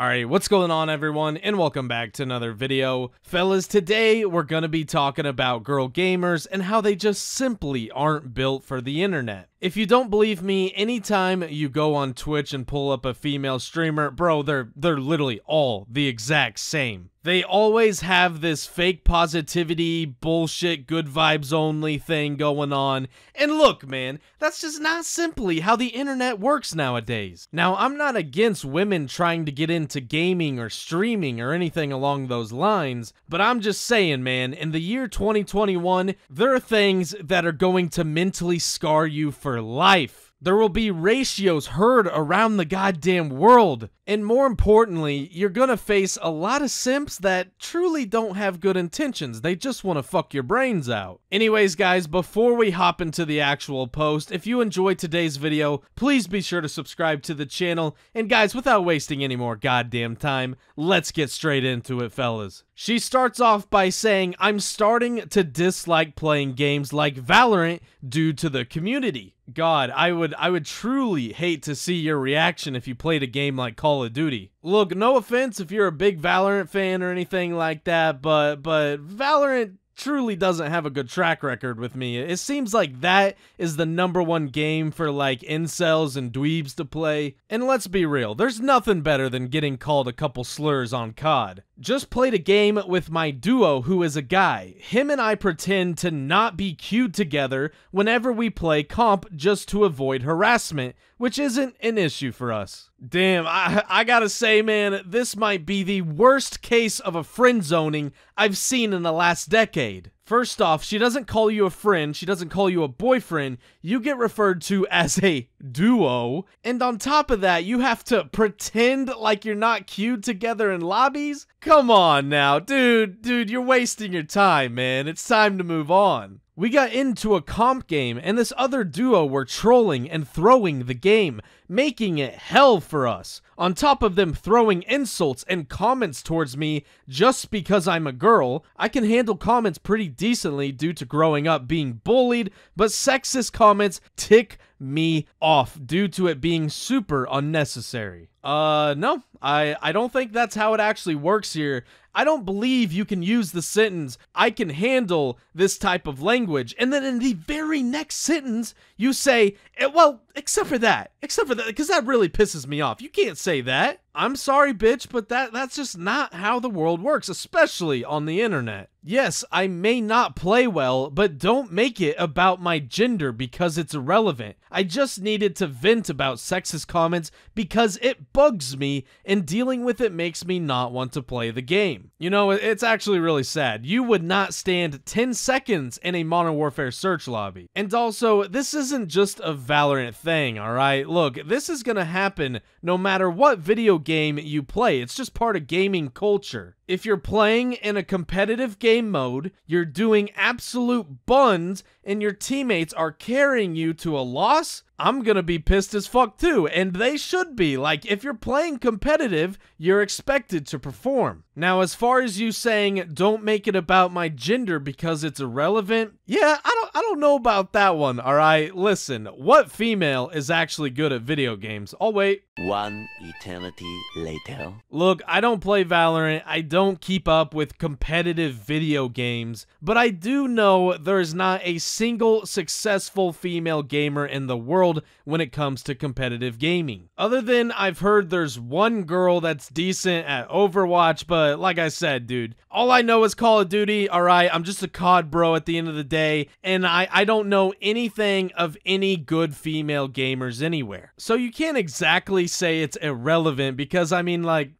Alright, what's going on everyone, and welcome back to another video. Fellas, today we're gonna be talking about girl gamers and how they just simply aren't built for the internet. If you don't believe me, anytime you go on Twitch and pull up a female streamer, bro, they're literally all the exact same. They always have this fake positivity, bullshit, good vibes only thing going on. And look, man, that's just not simply how the internet works nowadays. Now, I'm not against women trying to get into gaming or streaming or anything along those lines, but I'm just saying, man, in the year 2021, there are things that are going to mentally scar you for life. There will be ratios heard around the goddamn world. And more importantly, you're gonna face a lot of simps that truly don't have good intentions. They just want to fuck your brains out. Anyways, guys, before we hop into the actual post, if you enjoyed today's video, please be sure to subscribe to the channel. And guys, without wasting any more goddamn time, let's get straight into it, fellas. She starts off by saying, "I'm starting to dislike playing games like Valorant due to the community." God, I would truly hate to see your reaction if you played a game like Call of Duty. Look, no offense if you're a big Valorant fan or anything like that, but Valorant truly doesn't have a good track record with me. It seems like that is the #1 game for like incels and dweebs to play. And let's be real, there's nothing better than getting called a couple slurs on COD. Just played a game with my duo who is a guy. Him and I pretend to not be queued together whenever we play comp just to avoid harassment, which isn't an issue for us. Damn, I gotta say, man, this might be the worst case of a friend zoning I've seen in the last decade. First off, she doesn't call you a friend, she doesn't call you a boyfriend, you get referred to as a duo, and on top of that, you have to pretend like you're not queued together in lobbies? Come on now, dude, you're wasting your time, man, it's time to move on. We got into a comp game, and this other duo were trolling and throwing the game, making it hell for us. On top of them throwing insults and comments towards me just because I'm a girl. I can handle comments pretty decently due to growing up being bullied, but sexist comments tick me off due to it being super unnecessary. No, I don't think that's how it actually works here. I don't believe you can use the sentence, "I can handle this type of language," and then in the very next sentence, you say, "Well, except for that, because that really pisses me off. You can't say that." I'm sorry, bitch, but that's just not how the world works, especially on the internet. Yes, I may not play well, but don't make it about my gender because it's irrelevant. I just needed to vent about sexist comments because it bugs me, and dealing with it makes me not want to play the game. You know, it's actually really sad. You would not stand 10 seconds in a Modern Warfare search lobby. And also, this isn't just a Valorant thing, alright? Look, this is gonna happen no matter what video game you play. It's just part of gaming culture. If you're playing in a competitive game mode, you're doing absolute buns, and your teammates are carrying you to a loss, I'm gonna be pissed as fuck too, and they should be. Like, if you're playing competitive, you're expected to perform. Now, as far as you saying, "Don't make it about my gender because it's irrelevant," yeah, I don't know about that one, alright? Listen, what female is actually good at video games? Oh, wait. One eternity later. Look, I don't play Valorant, I don't keep up with competitive video games, but I do know there is not a single successful female gamer in the world when it comes to competitive gaming. Other than I've heard there's one girl that's decent at Overwatch, but like I said, dude, all I know is Call of Duty, alright? I'm just a COD bro at the end of the day, and I don't know anything of any good female gamers anywhere. So you can't exactly say it's irrelevant because, I mean, like,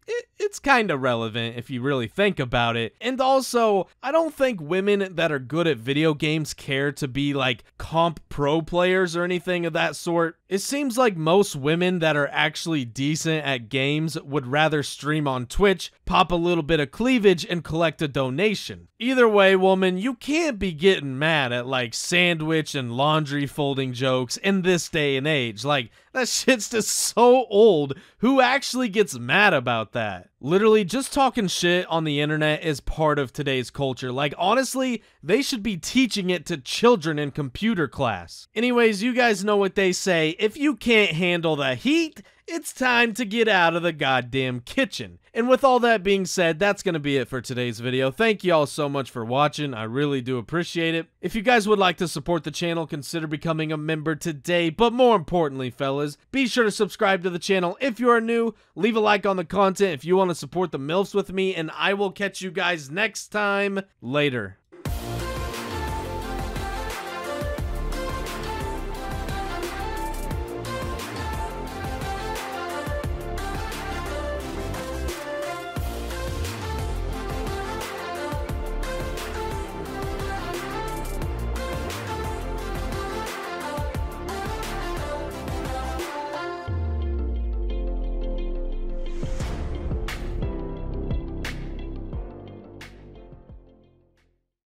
it's kind of relevant if you really think about it. And also, I don't think women that are good at video games care to be like comp pro players or anything of that sort. It seems like most women that are actually decent at games would rather stream on Twitch, pop a little bit of cleavage, and collect a donation. Either way, woman, you can't be getting mad at like sandwich and laundry folding jokes in this day and age. Like, that shit's just so old. Who actually gets mad about that? Literally, just talking shit on the internet is part of today's culture. Like, honestly, they should be teaching it to children in computer class. Anyways, you guys know what they say. If you can't handle the heat, it's time to get out of the goddamn kitchen. And with all that being said, that's going to be it for today's video. Thank you all so much for watching. I really do appreciate it. If you guys would like to support the channel, consider becoming a member today. But more importantly, fellas, be sure to subscribe to the channel if you are new. Leave a like on the content if you want to support the MILFs with me, and I will catch you guys next time. Later.